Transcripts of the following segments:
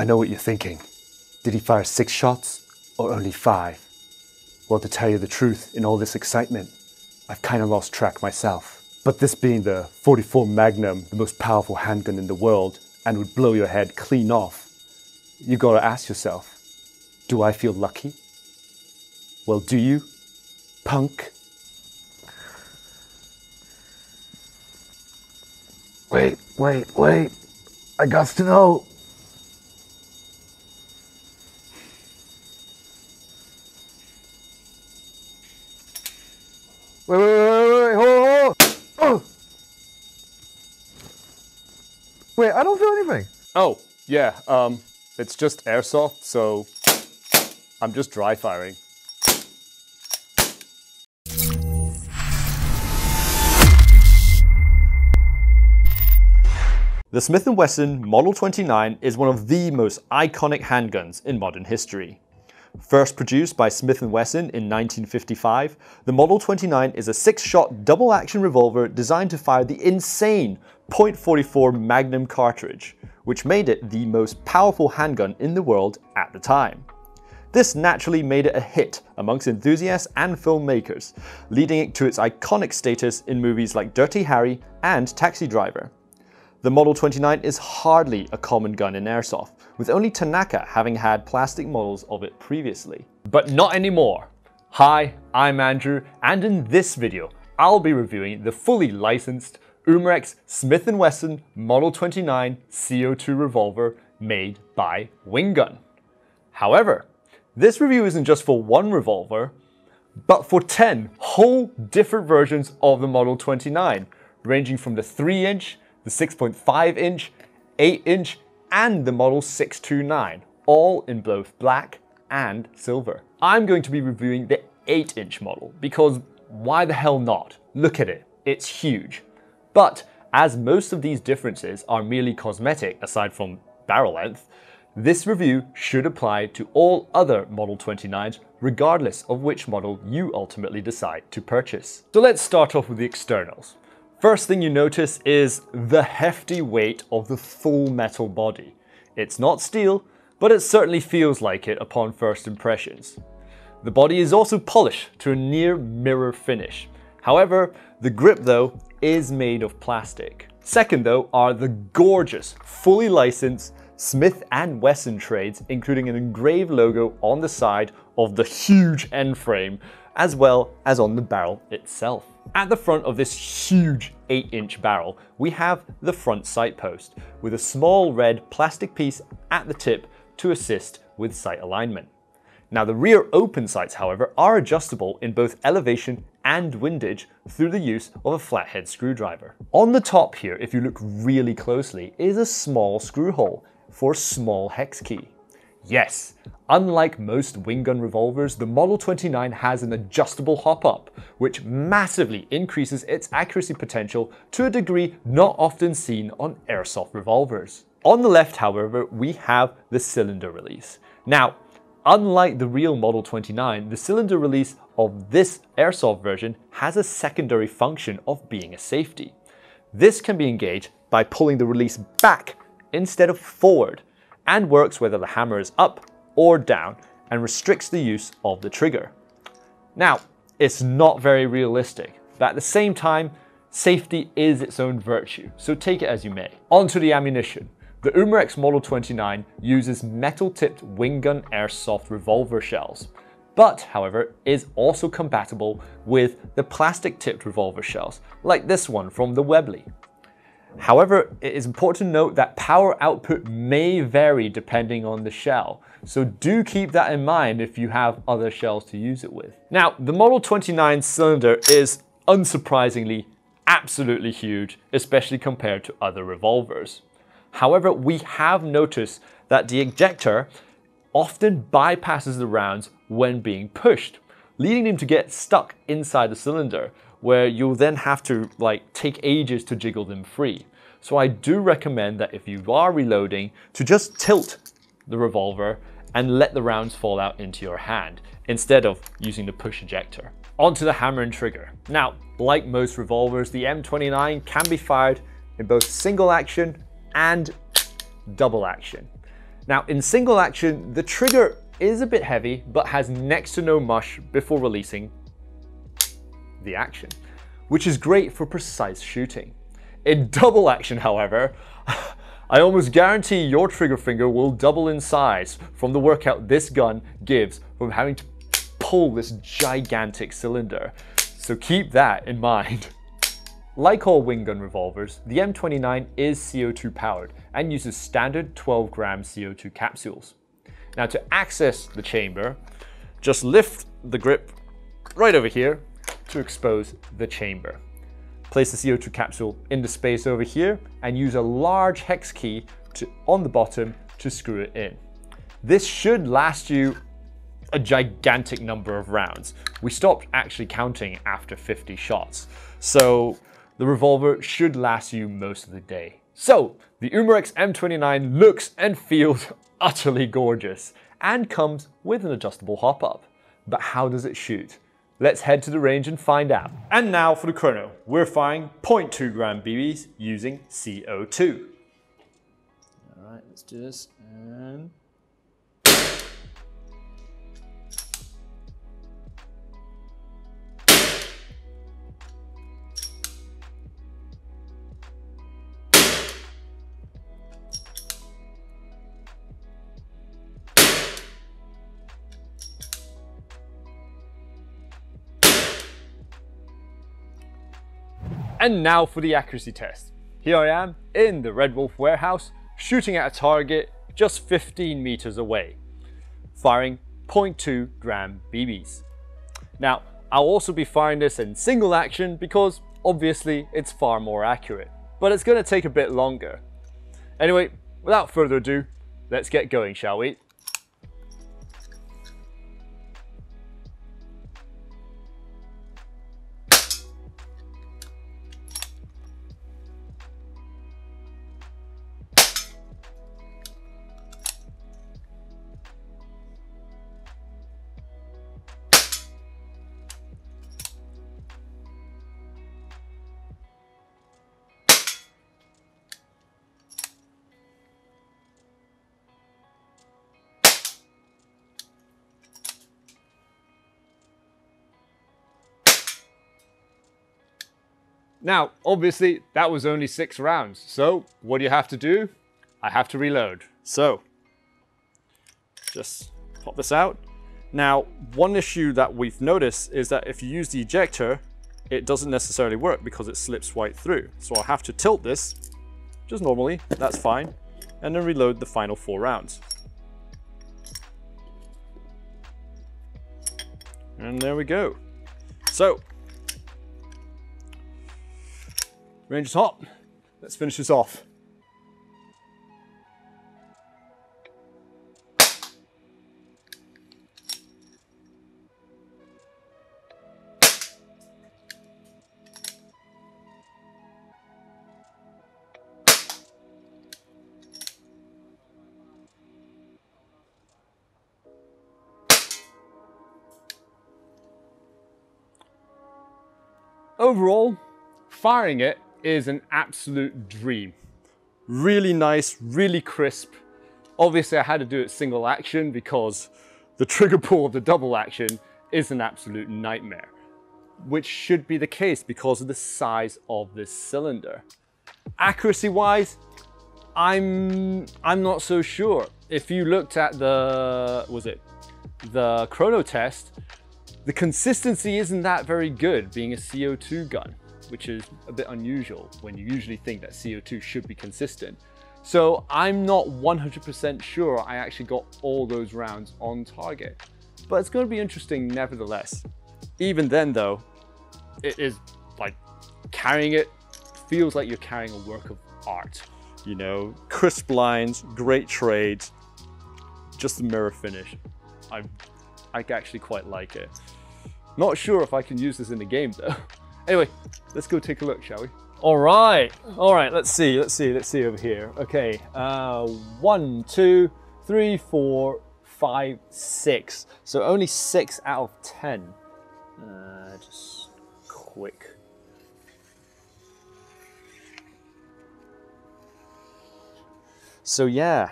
I know what you're thinking. Did he fire 6 shots or only 5? Well, to tell you the truth, in all this excitement, I've kind of lost track myself. But this being the .44 Magnum, the most powerful handgun in the world, and would blow your head clean off, you gotta ask yourself, do I feel lucky? Well, do you, punk? Wait. I got to know. Wait, hold on. Oh. Wait, I don't feel anything. Oh, yeah, it's just airsoft, so I'm just dry firing. The Smith & Wesson Model 29 is one of the most iconic handguns in modern history. First produced by Smith & Wesson in 1955, the Model 29 is a 6-shot double-action revolver designed to fire the insane .44 Magnum cartridge, which made it the most powerful handgun in the world at the time. This naturally made it a hit amongst enthusiasts and filmmakers, leading it to its iconic status in movies like Dirty Harry and Taxi Driver. The Model 29 is hardly a common gun in airsoft, with only Tanaka having had plastic models of it previously. But not anymore. Hi, I'm Andrew, and in this video, I'll be reviewing the fully licensed Umarex Smith & Wesson Model 29 CO2 revolver made by Wingun. However, this review isn't just for one revolver, but for 10 whole different versions of the Model 29, ranging from the 3-inch, the 6.5 inch, 8 inch, and the Model 629, all in both black and silver. I'm going to be reviewing the 8 inch model because why the hell not? Look at it, it's huge. But as most of these differences are merely cosmetic aside from barrel length, this review should apply to all other Model 29s regardless of which model you ultimately decide to purchase. So let's start off with the externals. First thing you notice is the hefty weight of the full metal body. It's not steel, but it certainly feels like it upon first impressions. The body is also polished to a near mirror finish. However, the grip though is made of plastic. Second though are the gorgeous, fully licensed Smith & Wesson trades, including an engraved logo on the side of the huge end frame, as well as on the barrel itself. At the front of this huge 8-inch barrel, we have the front sight post, with a small red plastic piece at the tip to assist with sight alignment. Now the rear open sights, however, are adjustable in both elevation and windage through the use of a flathead screwdriver. On the top here, if you look really closely, is a small screw hole for a small hex key. Yes, unlike most Wingun revolvers, the Model 29 has an adjustable hop-up, which massively increases its accuracy potential to a degree not often seen on airsoft revolvers. On the left, however, we have the cylinder release. Now, unlike the real Model 29, the cylinder release of this airsoft version has a secondary function of being a safety. This can be engaged by pulling the release back instead of forward, and works whether the hammer is up or down and restricts the use of the trigger. Now, it's not very realistic, but at the same time, safety is its own virtue, so take it as you may. On to the ammunition. The Umarex Model 29 uses metal-tipped Wingun airsoft revolver shells, but however, is also compatible with the plastic-tipped revolver shells, like this one from the Webley. However, it is important to note that power output may vary depending on the shell, so do keep that in mind if you have other shells to use it with. Now, the Model 29 cylinder is unsurprisingly absolutely huge, especially compared to other revolvers. However, we have noticed that the ejector often bypasses the rounds when being pushed, leading them to get stuck inside the cylinder, where you'll then have to take ages to jiggle them free. So I do recommend that if you are reloading, to just tilt the revolver and let the rounds fall out into your hand, instead of using the push ejector. Onto the hammer and trigger. Now, like most revolvers, the M29 can be fired in both single action and double action. Now in single action, the trigger is a bit heavy, but has next to no mush before releasing the action, which is great for precise shooting. In double action, however, I almost guarantee your trigger finger will double in size from the workout this gun gives from having to pull this gigantic cylinder. So keep that in mind. Like all Wingun revolvers, the M29 is CO2 powered and uses standard 12-gram CO2 capsules. Now to access the chamber, just lift the grip right over here to expose the chamber. Place the CO2 capsule in the space over here and use a large hex key on the bottom to screw it in. This should last you a gigantic number of rounds. We stopped actually counting after 50 shots, so the revolver should last you most of the day. So the Umarex M29 looks and feels utterly gorgeous and comes with an adjustable hop-up. But how does it shoot? Let's head to the range and find out. And now for the chrono. We're firing 0.2 gram BBs using CO2. All right, let's do this. And And now for the accuracy test. Here I am in the RedWolf warehouse, shooting at a target just 15 meters away, firing 0.2 gram BBs. Now, I'll also be firing this in single action because obviously it's far more accurate, but it's gonna take a bit longer. Anyway, without further ado, let's get going, shall we? Now, obviously, that was only 6 rounds. So what do you have to do? I have to reload. So just pop this out. Now, one issue that we've noticed is that if you use the ejector, it doesn't necessarily work because it slips right through. So I'll have to tilt this just normally, that's fine, and then reload the final 4 rounds. And there we go. So range is hot. Let's finish this off. Overall, firing it is an absolute dream. Really nice, really crisp. Obviously I had to do it single action because the trigger pull of the double action is an absolute nightmare, which should be the case because of the size of this cylinder. Accuracy wise, I'm not so sure. If you looked at the chrono test, the consistency isn't that very good being a CO2 gun, which is a bit unusual when you usually think that CO2 should be consistent. So I'm not 100% sure I actually got all those rounds on target, but it's going to be interesting nevertheless. Even then though, it is like carrying it feels like you're carrying a work of art, you know, crisp lines, great trade, just the mirror finish. I actually quite like it. Not sure if I can use this in the game though. Anyway, let's go take a look, shall we? All right, let's see over here. Okay, 1, 2, 3, 4, 5, 6. So only 6 out of 10. Just quick. So yeah,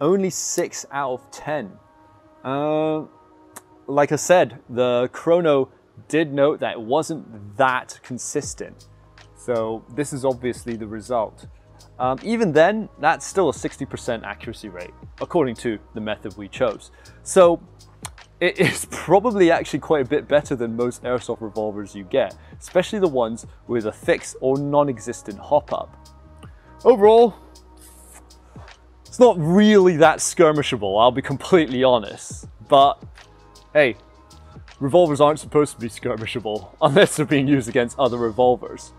Only 6 out of 10. Like I said, the chrono did note that it wasn't that consistent. So this is obviously the result. Even then, that's still a 60% accuracy rate, according to the method we chose. So it is probably actually quite a bit better than most airsoft revolvers you get, especially the ones with a fixed or non-existent hop-up. Overall, it's not really that skirmishable, I'll be completely honest. But hey, revolvers aren't supposed to be skirmishable unless they're being used against other revolvers.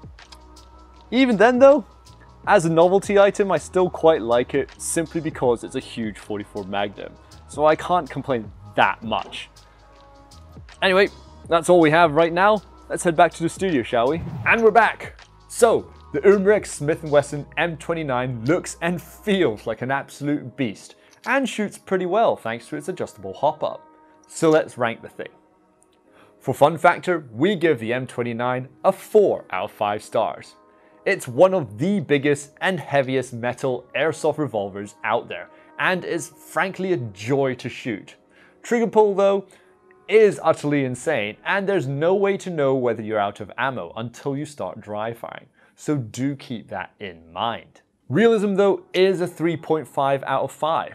Even then though, as a novelty item, I still quite like it simply because it's a huge 44 Magnum, so I can't complain that much. Anyway, that's all we have right now. Let's head back to the studio, shall we? And we're back! So, the Umarex Smith & Wesson M29 looks and feels like an absolute beast, and shoots pretty well thanks to its adjustable hop-up. So let's rank the thing. For fun factor, we give the M29 a 4 out of 5 stars. It's one of the biggest and heaviest metal airsoft revolvers out there, and is frankly a joy to shoot. Trigger pull though is utterly insane, and there's no way to know whether you're out of ammo until you start dry firing, so do keep that in mind. Realism though is a 3.5 out of 5.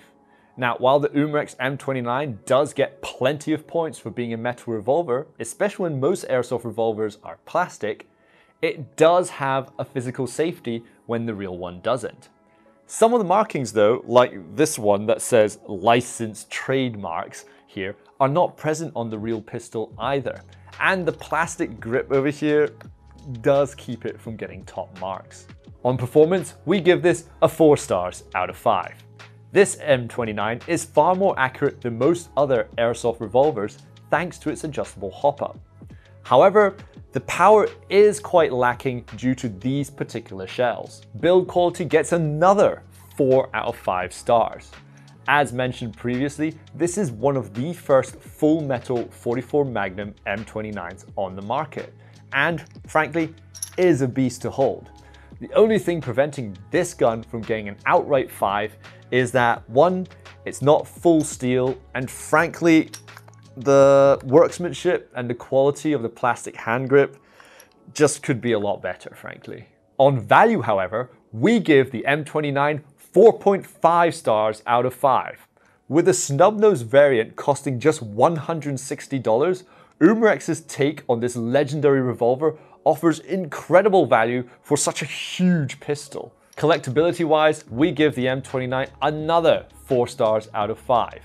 Now, while the Umarex M29 does get plenty of points for being a metal revolver, especially when most airsoft revolvers are plastic, it does have a physical safety when the real one doesn't. Some of the markings though, like this one that says licensed trademarks here, are not present on the real pistol either. And the plastic grip over here does keep it from getting top marks. On performance, we give this a 4 stars out of 5. This M29 is far more accurate than most other airsoft revolvers thanks to its adjustable hop-up. However, the power is quite lacking due to these particular shells. Build quality gets another 4 out of 5 stars. As mentioned previously, this is one of the first full metal 44 Magnum M29s on the market, and frankly, is a beast to hold. The only thing preventing this gun from getting an outright 5 is that 1, it's not full steel, and frankly, the workmanship and the quality of the plastic hand grip just could be a lot better, frankly. On value, however, we give the M29 4.5 stars out of 5. With a snubnose variant costing just $160, Umarex's take on this legendary revolver offers incredible value for such a huge pistol. Collectability-wise, we give the M29 another 4 stars out of 5.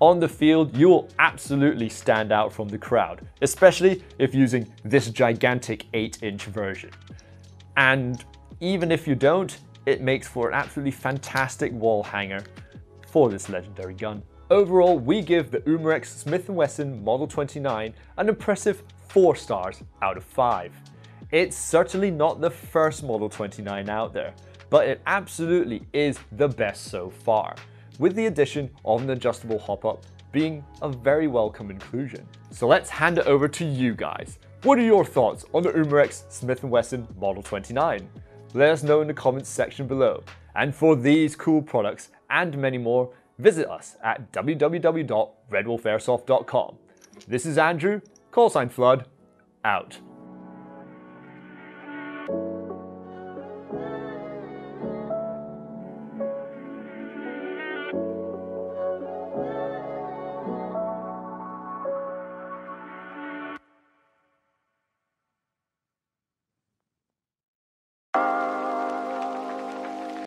On the field, you will absolutely stand out from the crowd, especially if using this gigantic 8-inch version. And even if you don't, it makes for an absolutely fantastic wall hanger for this legendary gun. Overall, we give the Umarex Smith & Wesson Model 29 an impressive 4 stars out of 5. It's certainly not the first Model 29 out there, but it absolutely is the best so far, with the addition of an adjustable hop-up being a very welcome inclusion. So let's hand it over to you guys. What are your thoughts on the Umarex Smith & Wesson Model 29? Let us know in the comments section below. And for these cool products and many more, visit us at www.redwolfairsoft.com. This is Andrew, @ Flood, out.